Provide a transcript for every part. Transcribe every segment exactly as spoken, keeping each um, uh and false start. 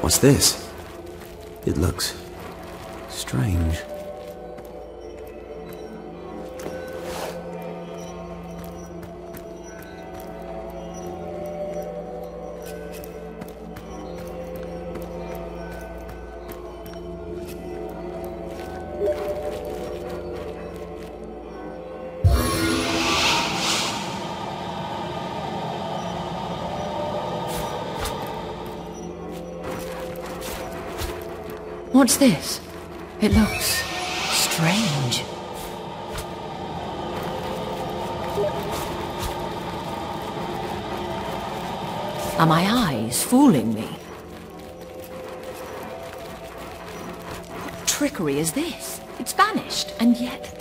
What's this? It looks strange. What's this? It looks strange. Are my eyes fooling me? What trickery is this? It's vanished, and yet...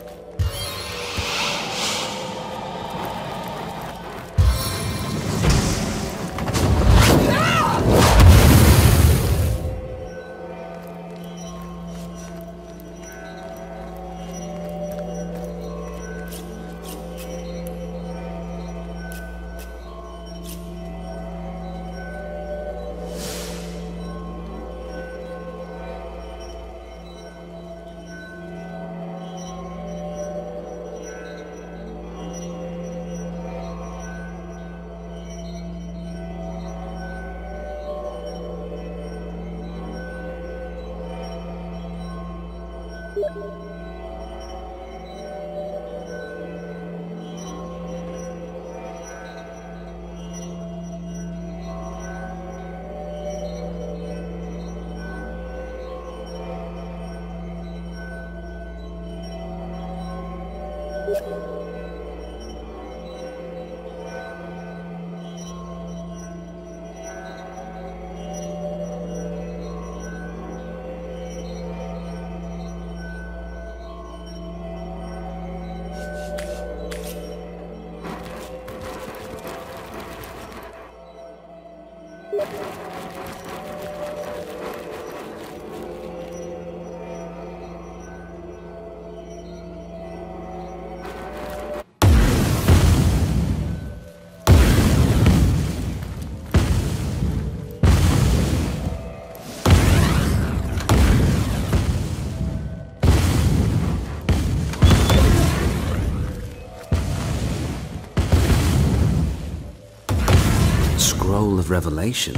Scroll of Revelation.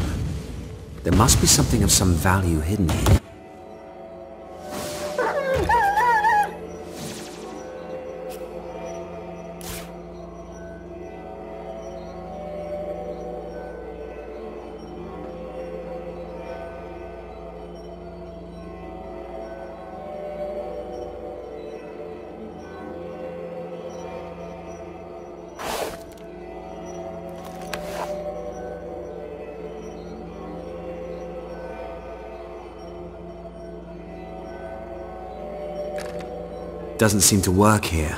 There must be something of some value hidden here. Doesn't seem to work here.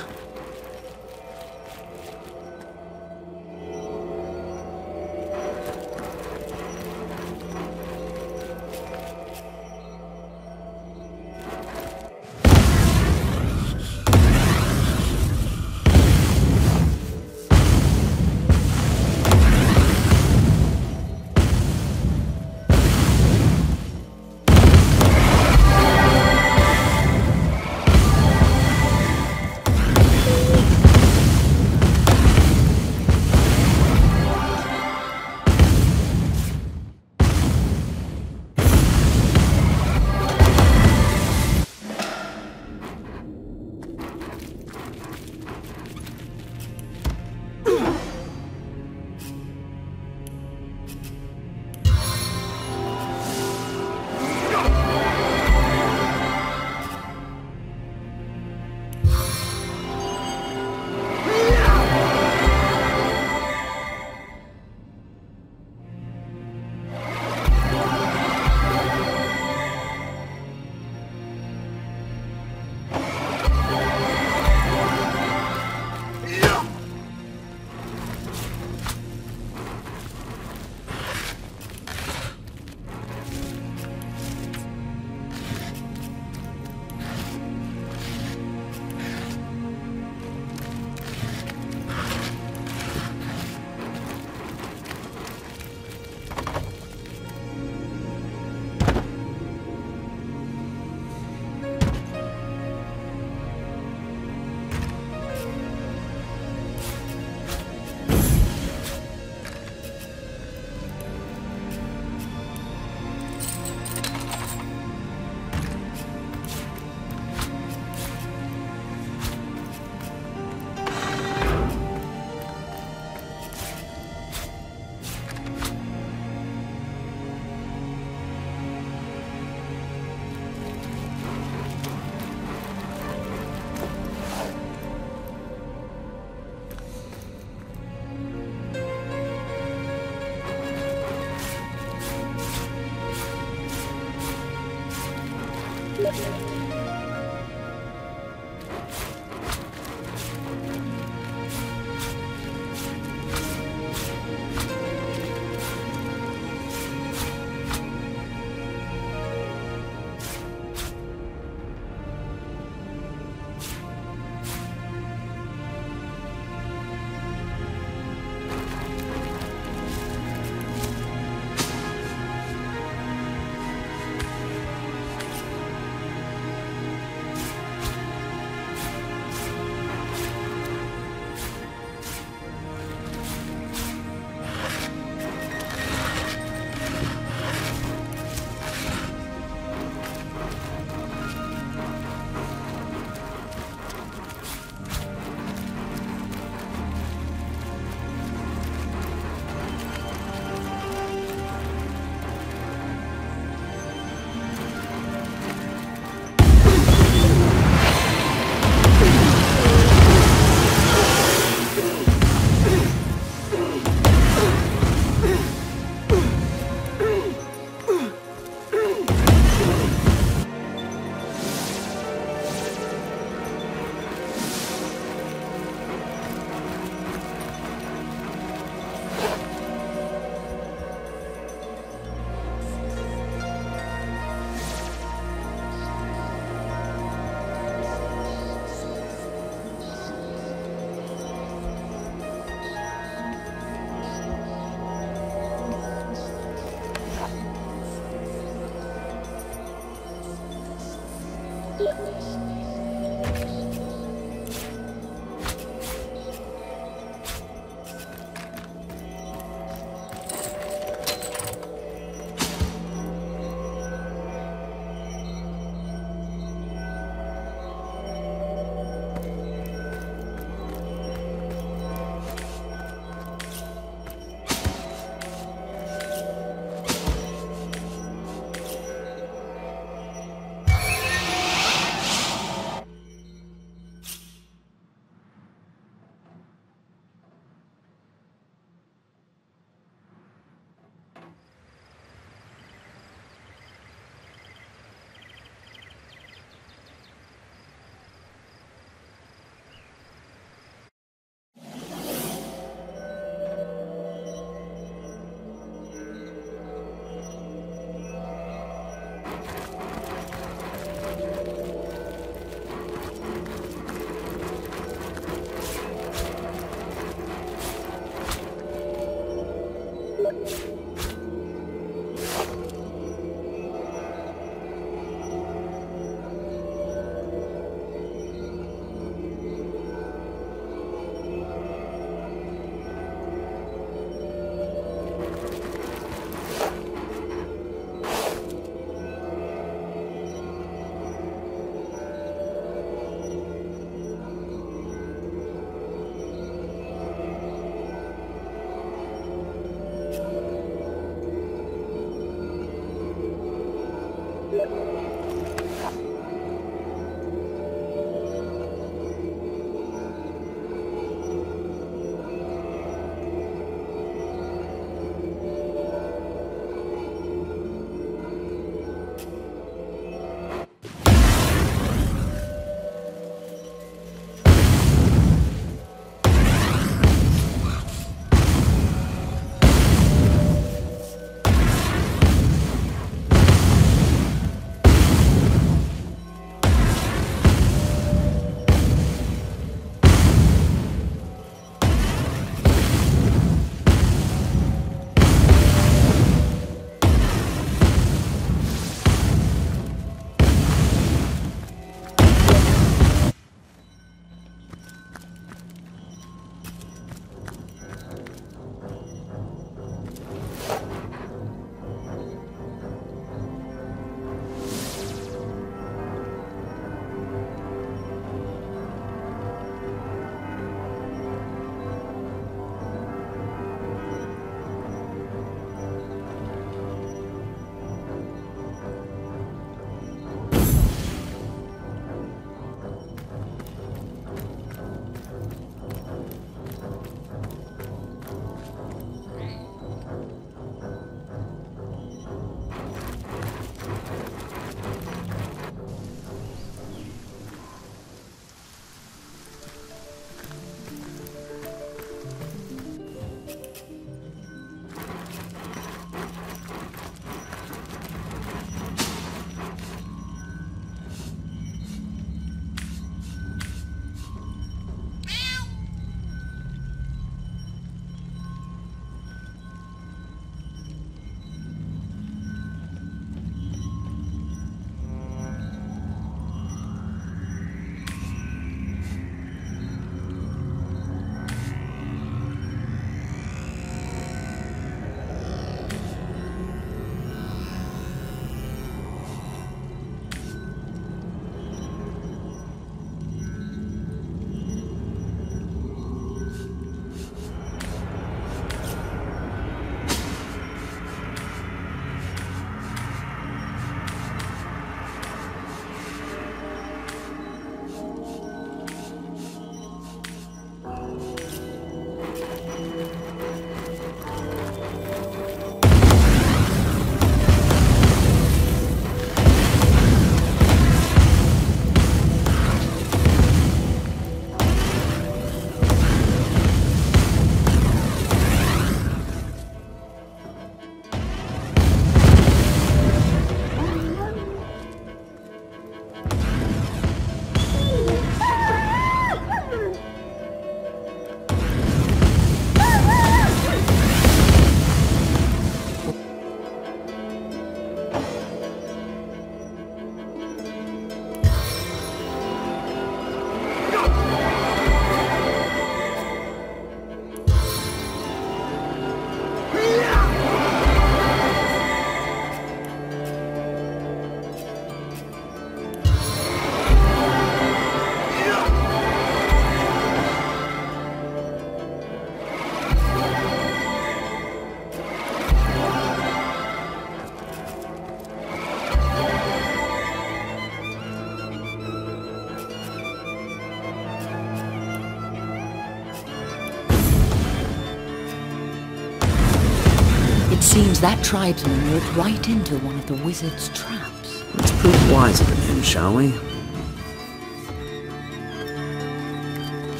seems that tribesman walked right into one of the wizard's traps. Let's prove wiser than him, shall we?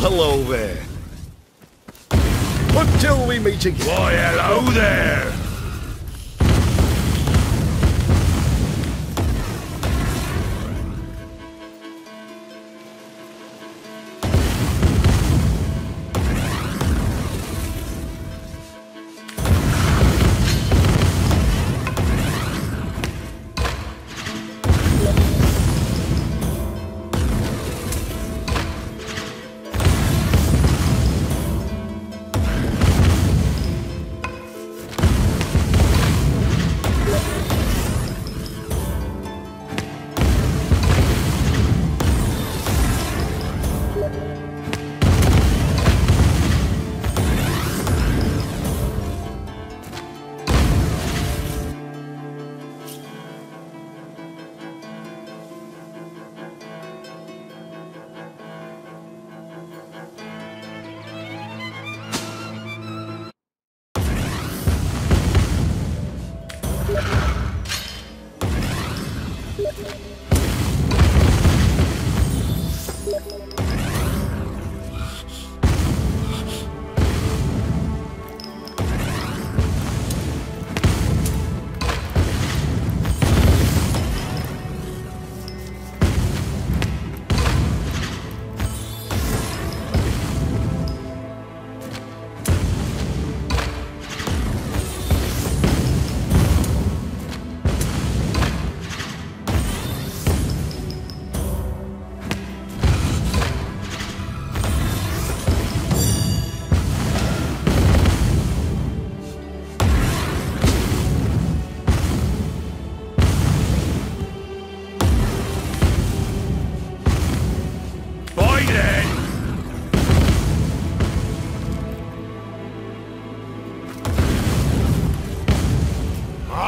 Hello there. Until we meet again. Why, hello there.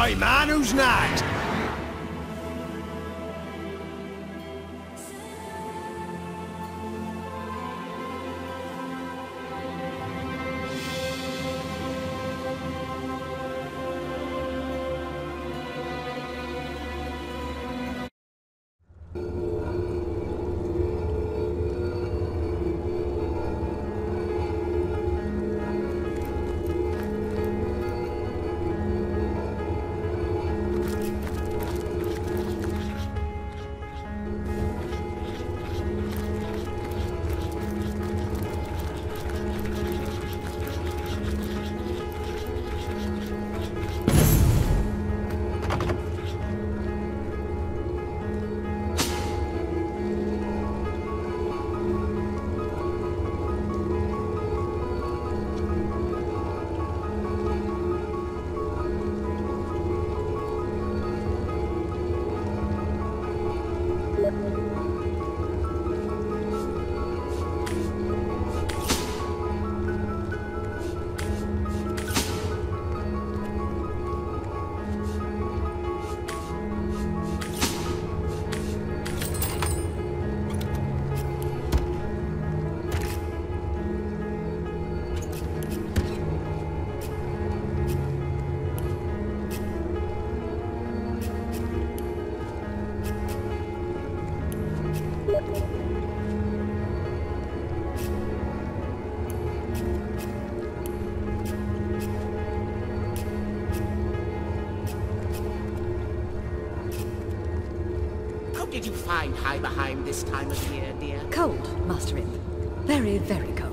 Right, man, who's next? Did you find high behind this time of year, dear? Cold, Master Imp. Very, very cold.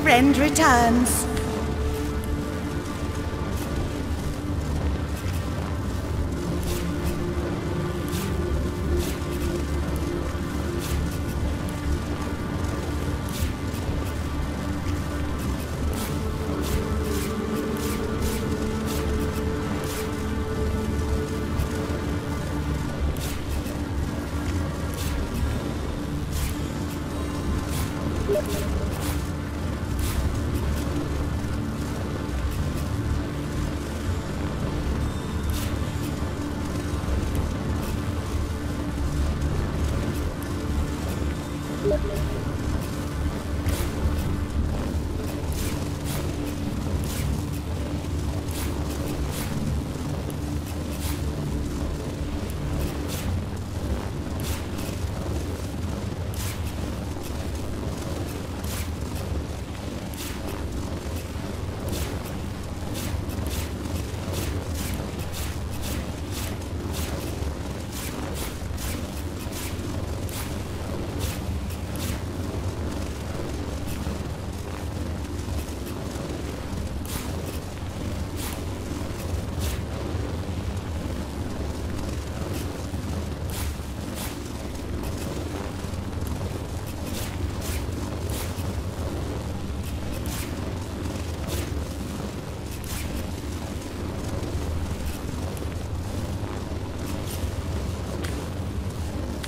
Friend returns.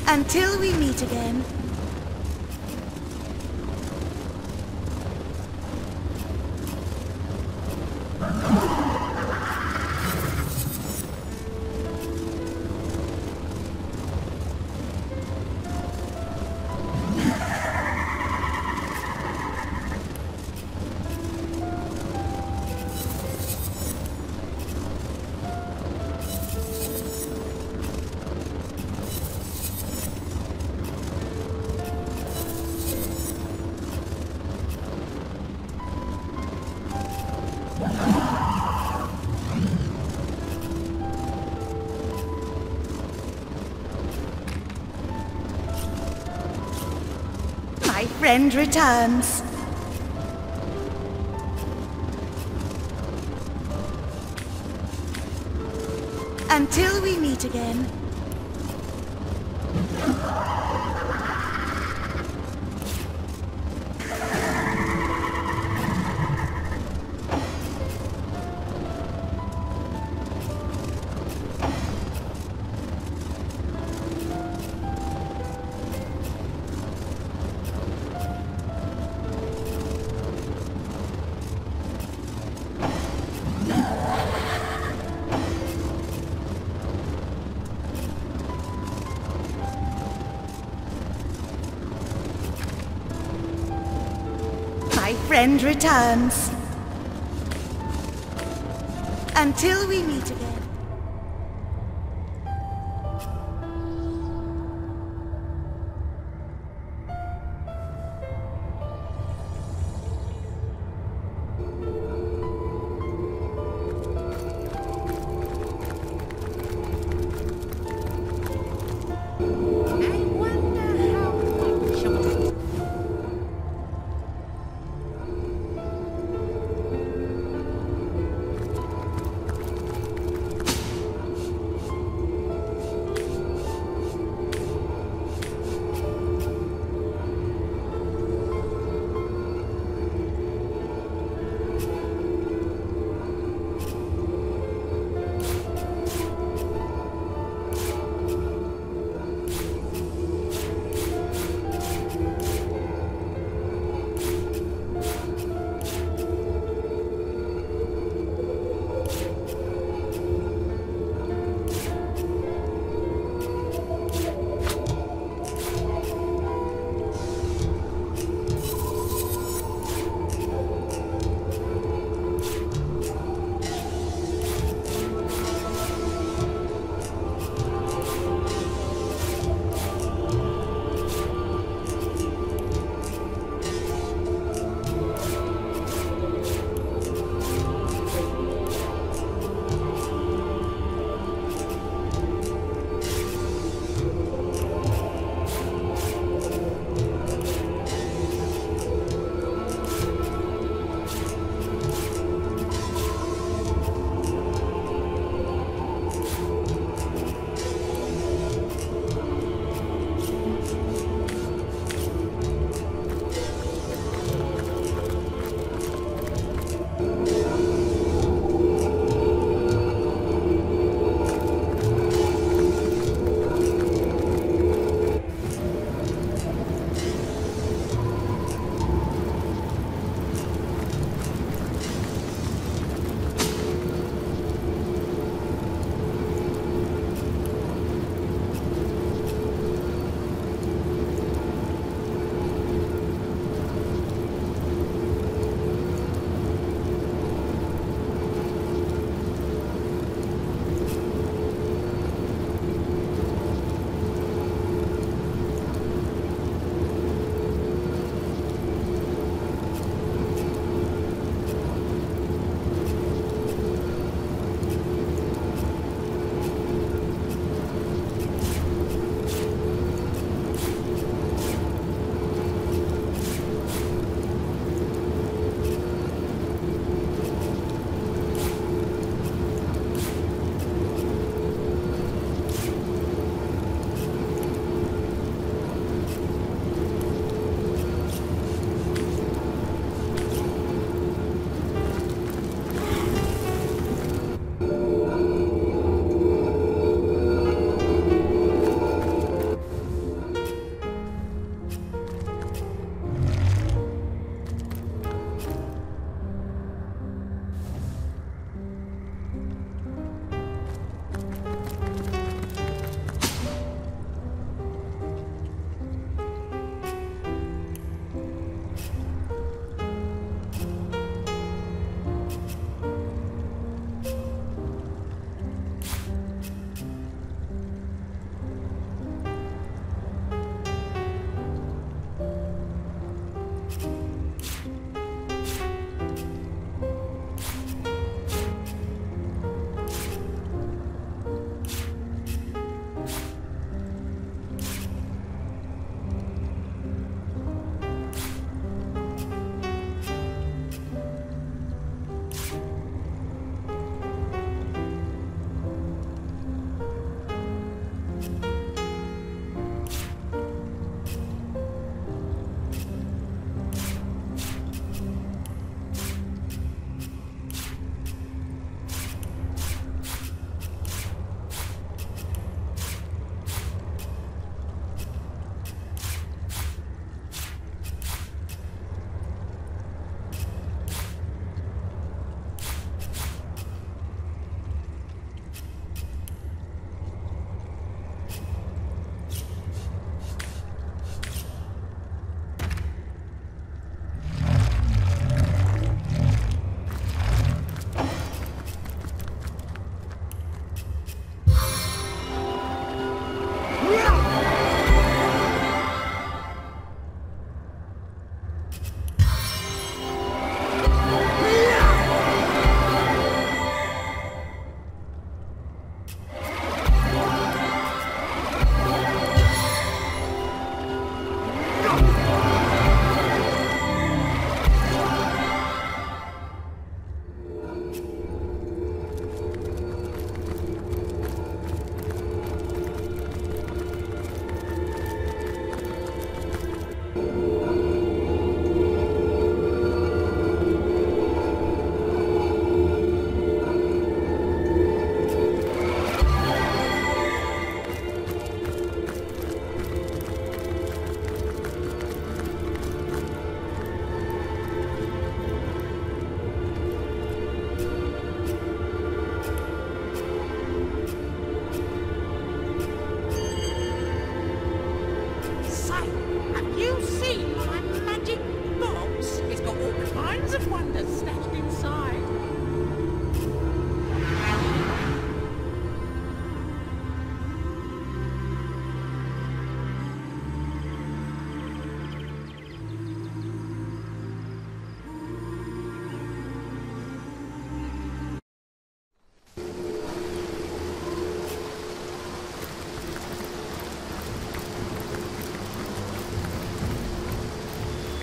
Until we meet again. Friend returns. Until we meet again. Friend returns. Until we meet again.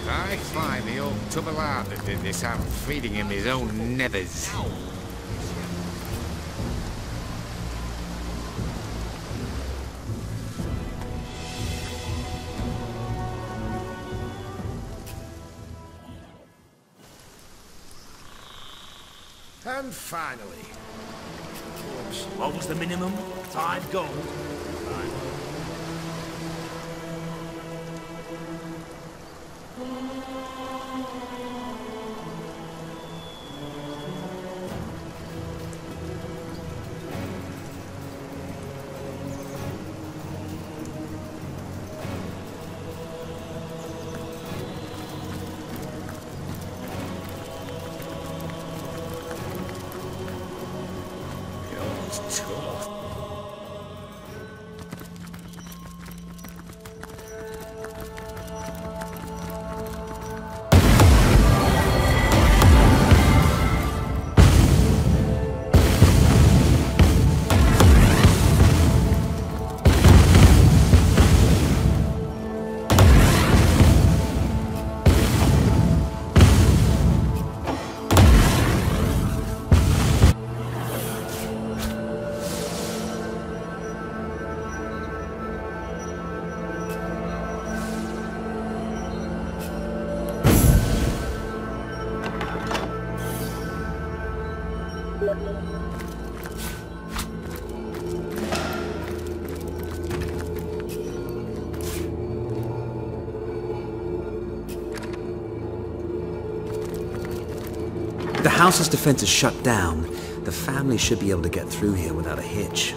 I find the old Tubalard that did this out feeding him his own nethers. And finally. What was the minimum? Five gold. Five. The house's defense is shut down. The family should be able to get through here without a hitch.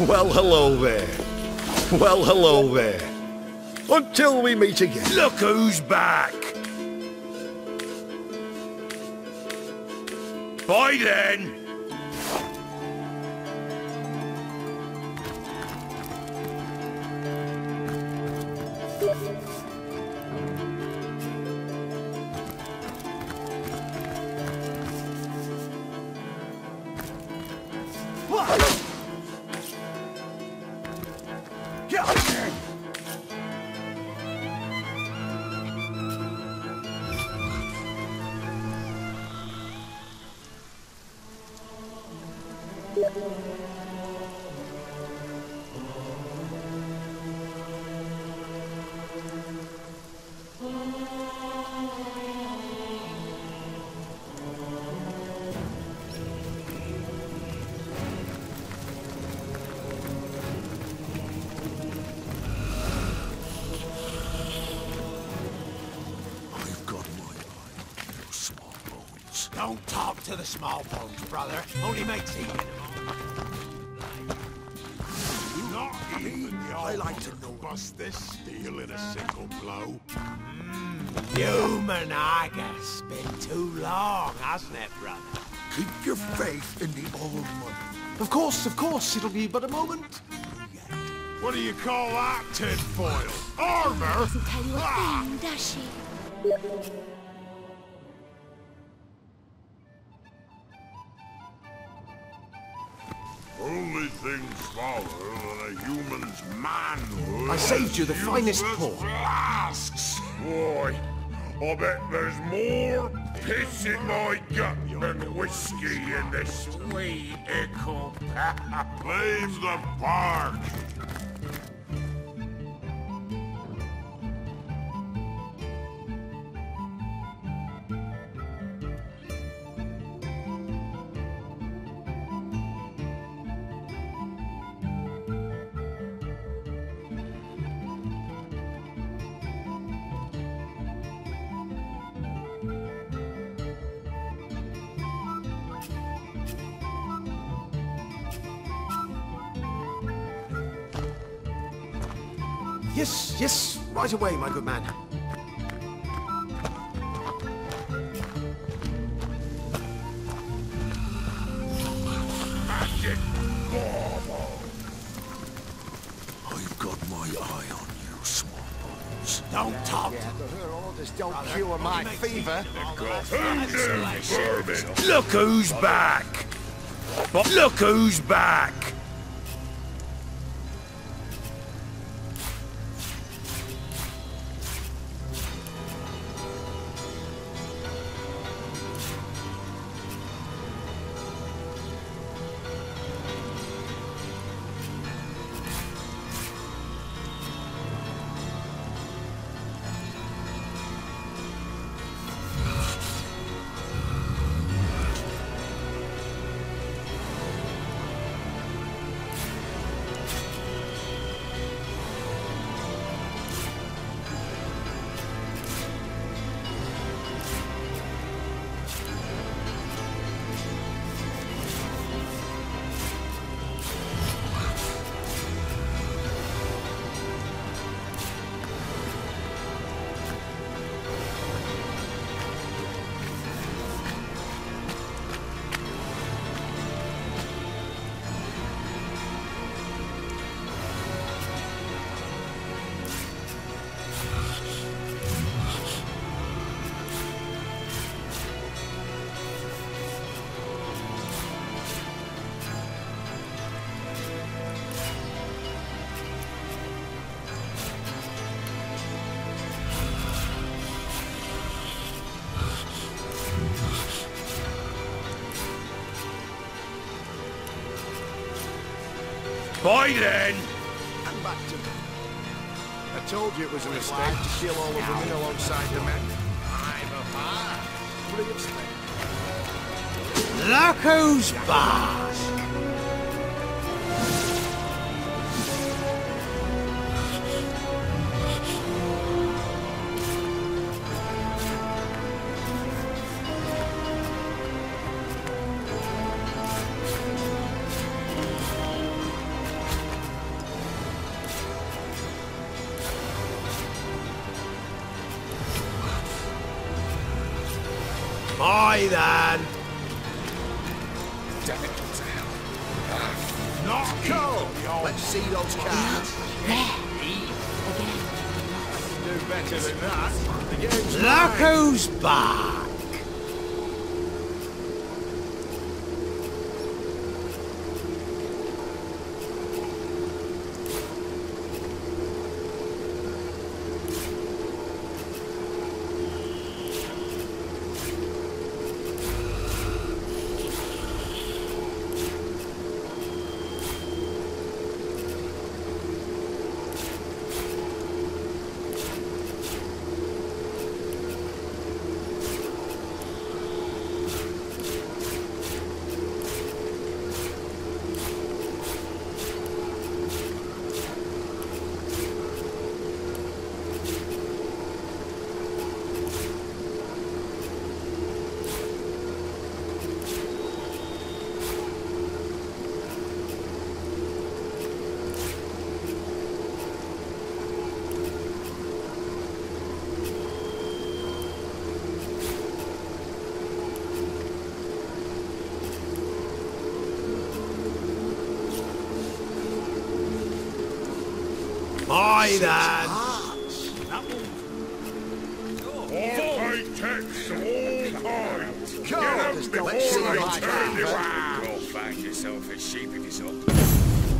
Well, hello there. Well, hello there. Until we meet again. Look who's back! Bye then! Don't talk to the small folks, brother. Only makes it. Not even I like to bust this steel in a single blow. Mm, you maniaca's been too long, hasn't it, brother? Keep your faith in the old one. Of course, of course, it'll be but a moment. What do you call that, tinfoil? Armor? It doesn't tell you a thing, does she? Only thing smaller than a human's manhood. I saved you the finest paw. Flasks! Boy, I bet there's more piss in my gut than whiskey in this wee ickle. Leave the park! Yes, yes, right away, my good man. Magic Marvel! I've got my eye on you, small bones. Don't talk to me. Don't cure my fever. Look who's back! Look who's back! Bye then! And back to me. I told you it was a mistake to kill all of the men alongside the men. I'm a bar. What do you expect? Look who's bars! Bye then! Damn it, what the hell? Not cool! Let's see those cards. Do better than that. The game's Look who's back! say that. I text all times. Get up before I turn around. You'll find yourself a sheep if you so.